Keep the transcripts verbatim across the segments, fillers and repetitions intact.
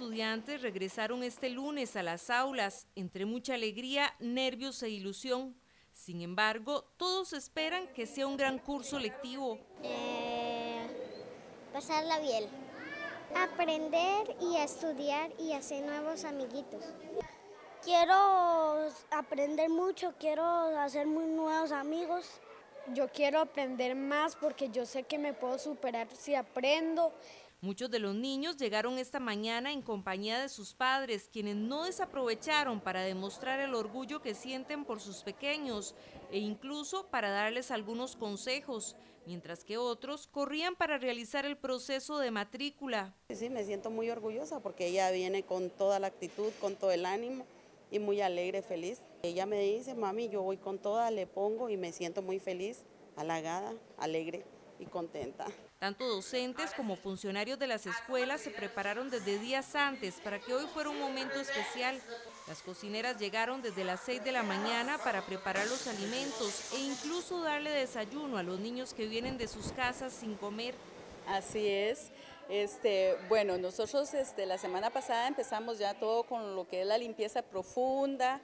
estudiantes regresaron este lunes a las aulas, entre mucha alegría, nervios e ilusión. Sin embargo, todos esperan que sea un gran curso lectivo. Eh, pasarla bien. Aprender y a estudiar y hacer nuevos amiguitos. Quiero aprender mucho, quiero hacer muy nuevos amigos. Yo quiero aprender más porque yo sé que me puedo superar si aprendo. Muchos de los niños llegaron esta mañana en compañía de sus padres, quienes no desaprovecharon para demostrar el orgullo que sienten por sus pequeños e incluso para darles algunos consejos, mientras que otros corrían para realizar el proceso de matrícula. Sí, me siento muy orgullosa porque ella viene con toda la actitud, con todo el ánimo y muy alegre, feliz. Ella me dice, mami, yo voy con toda, le pongo y me siento muy feliz, halagada, alegre y contenta. Tanto docentes como funcionarios de las escuelas se prepararon desde días antes para que hoy fuera un momento especial. Las cocineras llegaron desde las seis de la mañana para preparar los alimentos e incluso darle desayuno a los niños que vienen de sus casas sin comer. Así es. Este, bueno, nosotros este, la semana pasada empezamos ya todo con lo que es la limpieza profunda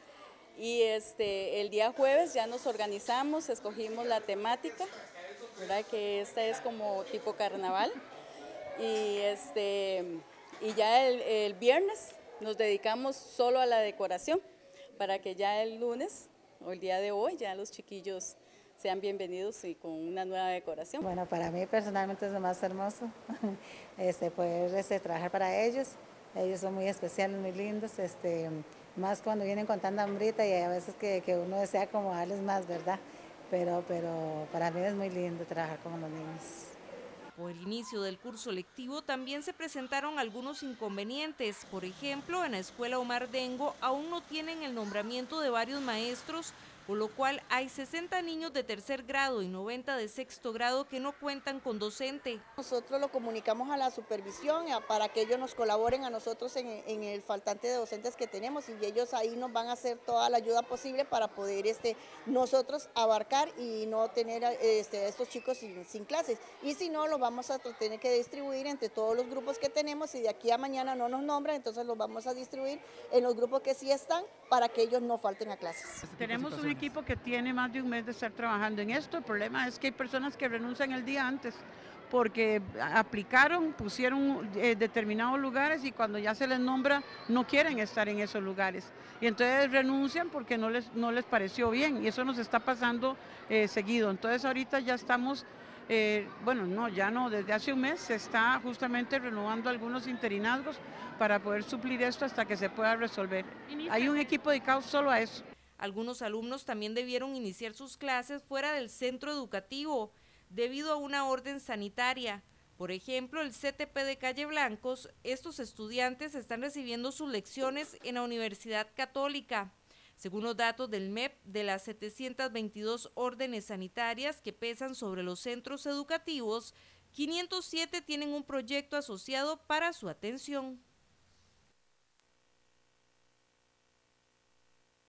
y este, el día jueves ya nos organizamos, escogimos la temática, ¿verdad? Que esta es como tipo carnaval y, este, y ya el, el viernes nos dedicamos solo a la decoración para que ya el lunes o el día de hoy ya los chiquillos sean bienvenidos y con una nueva decoración. Bueno, para mí personalmente es lo más hermoso este, poder este, trabajar para ellos. Ellos son muy especiales, muy lindos, este, más cuando vienen con tanta hambrita y a veces que, que uno desea como darles más, ¿verdad? Pero, pero para mí es muy lindo trabajar con los niños. Por el inicio del curso lectivo también se presentaron algunos inconvenientes. Por ejemplo, en la Escuela Omar Dengo aún no tienen el nombramiento de varios maestros, por lo cual hay sesenta niños de tercer grado y noventa de sexto grado que no cuentan con docente. Nosotros lo comunicamos a la supervisión para que ellos nos colaboren a nosotros en, en el faltante de docentes que tenemos y ellos ahí nos van a hacer toda la ayuda posible para poder este, nosotros abarcar y no tener este, a estos chicos sin, sin clases. Y si no, los vamos a tener que distribuir entre todos los grupos que tenemos y de aquí a mañana no nos nombran, entonces los vamos a distribuir en los grupos que sí están para que ellos no falten a clases. Tenemos un equipo que tiene más de un mes de estar trabajando en esto. El problema es que hay personas que renuncian el día antes porque aplicaron, pusieron eh, determinados lugares y cuando ya se les nombra no quieren estar en esos lugares y entonces renuncian porque no les, no les pareció bien y eso nos está pasando eh, seguido. Entonces ahorita ya estamos, eh, bueno no, ya no, desde hace un mes se está justamente renovando algunos interinazgos para poder suplir esto hasta que se pueda resolver. Hay un equipo dedicado solo a eso. Algunos alumnos también debieron iniciar sus clases fuera del centro educativo debido a una orden sanitaria. Por ejemplo, el C T P de Calle Blancos, estos estudiantes están recibiendo sus lecciones en la Universidad Católica. Según los datos del M E P, de las setecientas veintidós órdenes sanitarias que pesan sobre los centros educativos, quinientos siete tienen un proyecto asociado para su atención.